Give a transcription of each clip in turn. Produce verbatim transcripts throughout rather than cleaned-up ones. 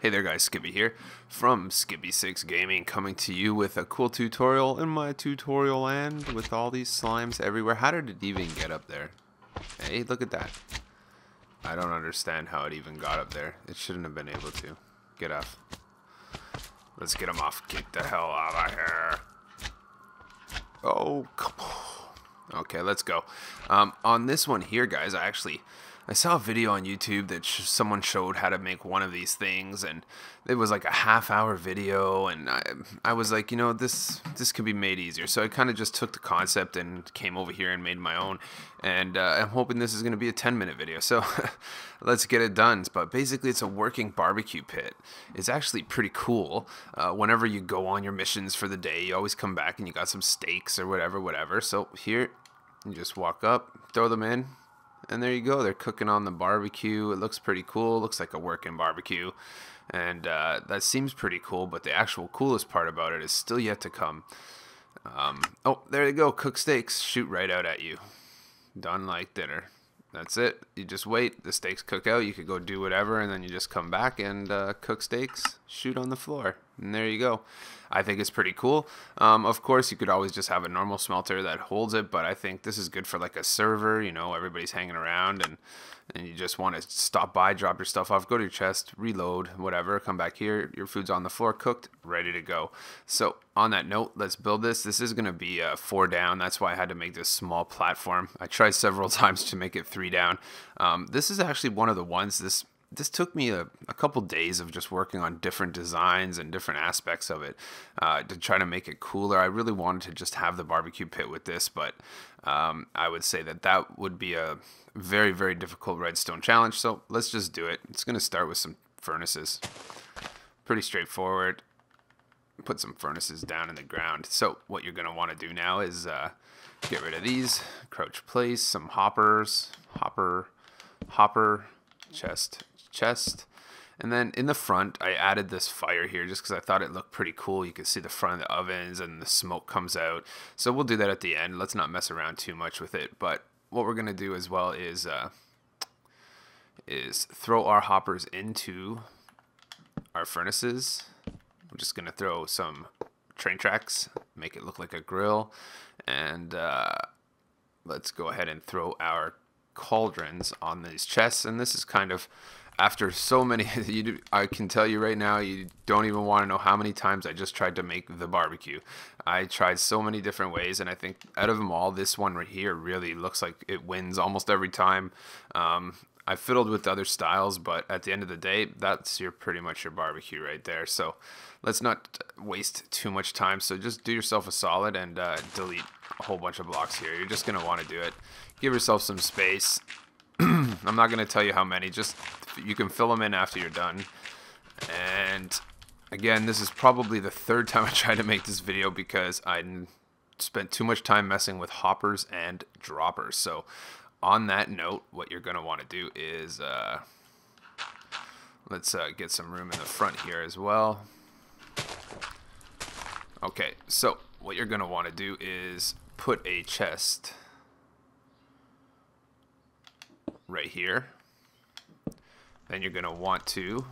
Hey there guys, Skippy here from Skippy six Gaming, coming to you with a cool tutorial in my tutorial land with all these slimes everywhere. How did it even get up there? Hey, look at that. I don't understand how it even got up there. It shouldn't have been able to. Get off. Let's get him off. Get the hell out of here. Oh, come on. Okay, let's go. Um, on this one here, guys, I actually... I saw a video on YouTube that sh someone showed how to make one of these things, and it was like a half hour video, and I, I was like, you know, this this could be made easier. So I kind of just took the concept and came over here and made my own, and uh, I'm hoping this is going to be a ten minute video, so let's get it done. But basically it's a working barbecue pit. It's actually pretty cool. Uh, whenever you go on your missions for the day, you always come back and you got some steaks or whatever, whatever. So here, you just walk up, throw them in. And there you go, they're cooking on the barbecue. It looks pretty cool, it looks like a working barbecue. And uh, that seems pretty cool, but the actual coolest part about it is still yet to come. Um, oh, there you go, cooked steaks shoot right out at you. Done like dinner. That's it, you just wait, the steaks cook out, you could go do whatever, and then you just come back and uh, cook steaks, shoot on the floor. And there you go. I think it's pretty cool. Um, of course, you could always just have a normal smelter that holds it, but I think this is good for like a server. You know, everybody's hanging around, and and you just want to stop by, drop your stuff off, go to your chest, reload, whatever, come back here. Your food's on the floor, cooked, ready to go. So on that note, let's build this. This is going to be a four down. That's why I had to make this small platform. I tried several times to make it three down. Um, this is actually one of the ones this... This took me a, a couple days of just working on different designs and different aspects of it uh, to try to make it cooler. I really wanted to just have the barbecue pit with this, but um, I would say that that would be a very, very difficult redstone challenge. So let's just do it. It's going to start with some furnaces. Pretty straightforward. Put some furnaces down in the ground. So what you're going to want to do now is uh, get rid of these. Crouch place, some hoppers, hopper, hopper, chest. chest and then in the front I added this fire here just because I thought it looked pretty cool. You can see the front of the ovens and the smoke comes out, so we'll do that at the end. Let's not mess around too much with it, but what we're gonna do as well is uh, is throw our hoppers into our furnaces. I'm just gonna throw some train tracks, make it look like a grill, and uh, let's go ahead and throw our cauldrons on these chests. And this is kind of after so many, you do, I can tell you right now, you don't even want to know how many times I just tried to make the barbecue. I tried so many different ways, and I think out of them all, this one right here really looks like it wins almost every time. Um, I fiddled with other styles, but at the end of the day, that's your pretty much your barbecue right there. So let's not waste too much time. So just do yourself a solid and uh, delete a whole bunch of blocks here. You're just going to want to do it. Give yourself some space. I'm not going to tell you how many, just you can fill them in after you're done. And again, this is probably the third time I tried to make this video because I spent too much time messing with hoppers and droppers. So on that note, what you're going to want to do is uh, let's uh, get some room in the front here as well. Okay, so what you're going to want to do is put a chest right here. Then you're going to want to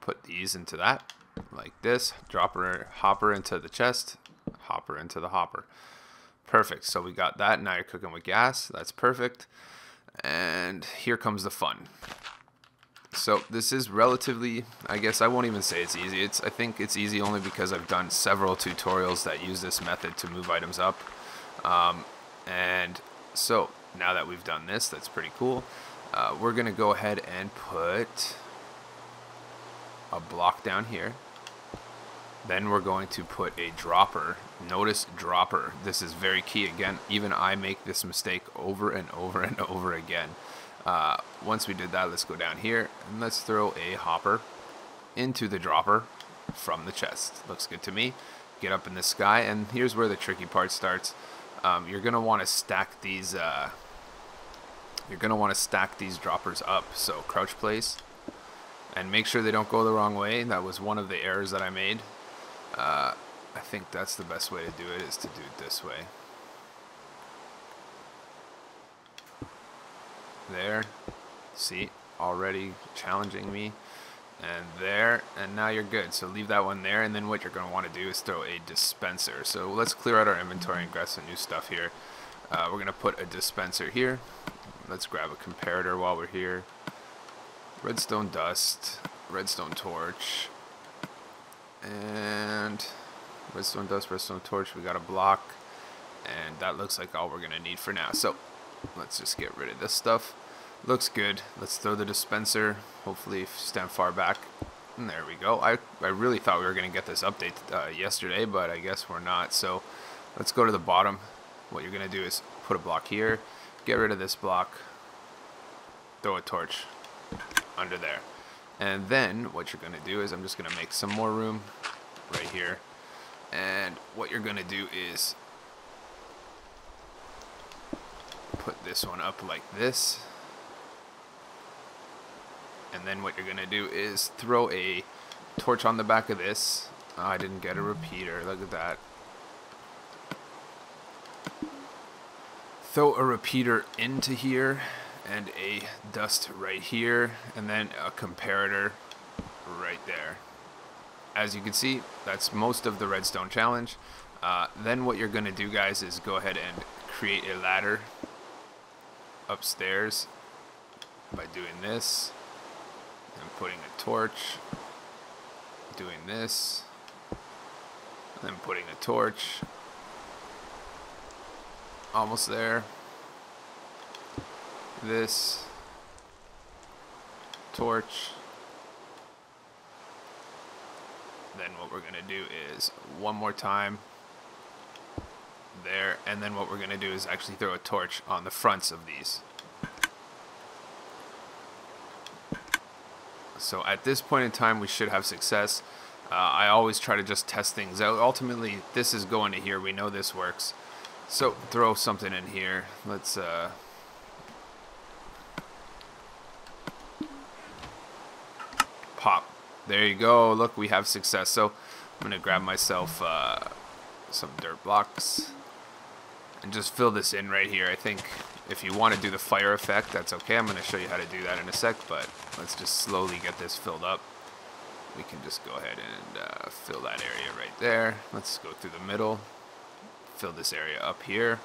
put these into that, like this. Dropper, hopper into the chest, hopper into the hopper. Perfect. So we got that. Now you're cooking with gas. That's perfect. And here comes the fun. So this is relatively, I guess I won't even say it's easy. It's I think it's easy only because I've done several tutorials that use this method to move items up. Um, and so now that we've done this, that's pretty cool. Uh, we're going to go ahead and put a block down here. Then we're going to put a dropper. Notice dropper. This is very key. Again, even I make this mistake over and over and over again. Uh, once we did that, let's go down here and let's throw a hopper into the dropper from the chest. Looks good to me. Get up in the sky, and here's where the tricky part starts. Um, you're going to want to stack these... Uh, You're going to want to stack these droppers up. So crouch place and make sure they don't go the wrong way. That was one of the errors that I made. Uh, I think that's the best way to do it is to do it this way. There. See, already challenging me. and there, and now you're good. So leave that one there, and then what you're going to want to do is throw a dispenser. So let's clear out our inventory and grab some new stuff here. Uh, we're going to put a dispenser here. Let's grab a comparator while we're here. Redstone dust, redstone torch, and redstone dust, redstone torch. We got a block, and that looks like all we're going to need for now. So let's just get rid of this stuff. Looks good. Let's throw the dispenser. Hopefully stand far back. And there we go. I, I really thought we were going to get this update uh, yesterday, but I guess we're not. So let's go to the bottom. What you're going to do is put a block here, get rid of this block, throw a torch under there. And then what you're going to do is I'm just going to make some more room right here. And what you're going to do is put this one up like this. And then what you're going to do is throw a torch on the back of this. Oh, I didn't get a repeater. Look at that. Throw a repeater into here and a dust right here. And then a comparator right there. As you can see, that's most of the redstone challenge. Uh, then what you're going to do, guys, is go ahead and create a ladder upstairs by doing this. I'm putting a torch, doing this, and then putting a torch. Almost there. This torch. Then what we're gonna do is one more time there, and then what we're gonna do is actually throw a torch on the fronts of these. So at this point in time, we should have success. Uh, I always try to just test things out. Ultimately, this is going to here. We know this works. So throw something in here. Let's uh, pop. There you go. Look, we have success. So I'm going to grab myself uh, some dirt blocks and just fill this in right here. I think if you want to do the fire effect, that's okay. I'm going to show you how to do that in a sec, but let's just slowly get this filled up. We can just go ahead and uh, fill that area right there. Let's go through the middle, fill this area up here.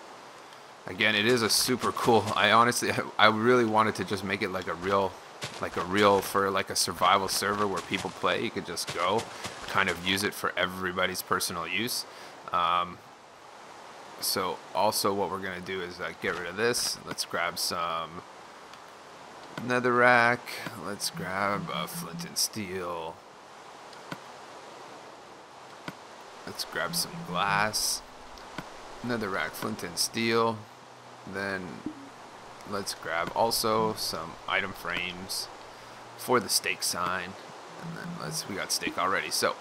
Again, it is a super cool. I honestly, I really wanted to just make it like a real, like a real for like a survival server where people play. You could just go, kind of use it for everybody's personal use. Um, So also what we're going to do is uh, get rid of this. Let's grab some netherrack. Let's grab a flint and steel. Let's grab some glass. Netherrack, flint and steel. Then let's grab also some item frames for the stake sign. And then let's, we got stake already. So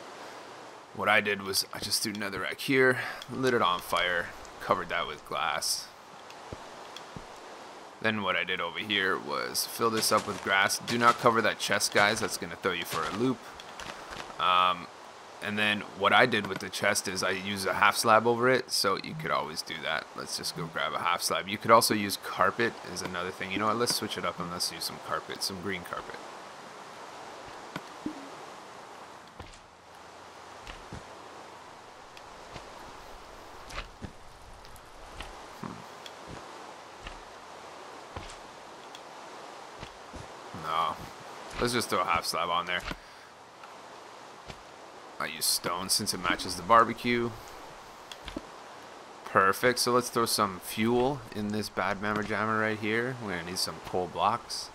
what I did was I just threw netherrack here, lit it on fire, covered that with glass. Then what I did over here was fill this up with grass. Do not cover that chest, guys. That's going to throw you for a loop. Um, and then what I did with the chest is I used a half slab over it. So you could always do that. Let's just go grab a half slab. You could also use carpet is another thing. You know what? Let's switch it up and let's use some carpet, some green carpet. Let's just throw a half slab on there. I use stone since it matches the barbecue. Perfect. So let's throw some fuel in this bad mammer jammer right here. We're going to need some coal blocks.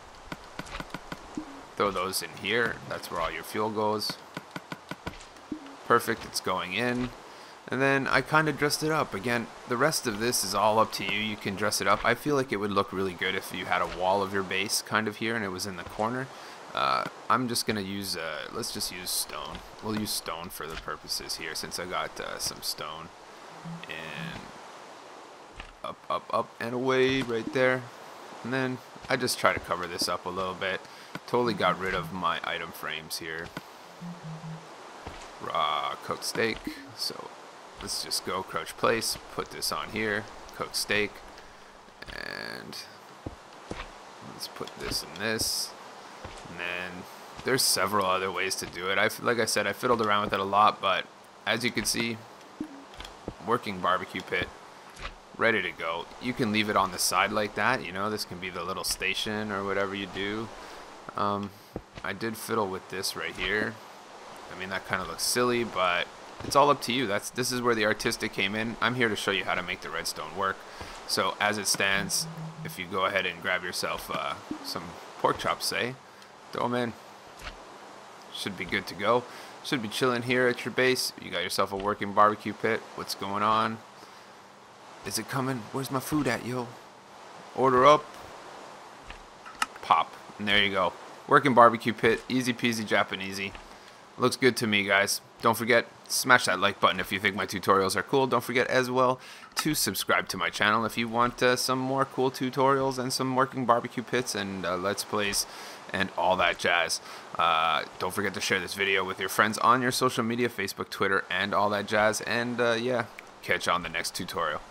Throw those in here. That's where all your fuel goes. Perfect. It's going in. And then I kind of dressed it up. Again, the rest of this is all up to you. You can dress it up. I feel like it would look really good if you had a wall of your base kind of here and it was in the corner. Uh, I'm just going to use, uh, let's just use stone. We'll use stone for the purposes here since I got uh, some stone. And up, up, up, and away right there. And then I just try to cover this up a little bit. Totally got rid of my item frames here. Raw cooked steak. So let's just go crouch place, put this on here, cooked steak. And let's put this in this. And then there's several other ways to do it. I, like I said, I fiddled around with it a lot, but as you can see, working barbecue pit, ready to go. You can leave it on the side like that, you know, this can be the little station or whatever you do. Um, I did fiddle with this right here. I mean, that kind of looks silly, but it's all up to you. That's this is where the artistic came in. I'm here to show you how to make the redstone work. So as it stands, if you go ahead and grab yourself uh, some pork chops, say, throw them in. Should be good to go. Should be chilling here at your base. You got yourself a working barbecue pit. What's going on? Is it coming? Where's my food at, yo? Order up. Pop. And there you go. Working barbecue pit. Easy peasy Japanesey. Looks good to me, guys. Don't forget, smash that like button if you think my tutorials are cool. Don't forget as well to subscribe to my channel if you want uh, some more cool tutorials and some working barbecue pits and uh, let's plays and all that jazz. Uh, don't forget to share this video with your friends on your social media, Facebook, Twitter, and all that jazz. And uh, yeah, catch you on the next tutorial.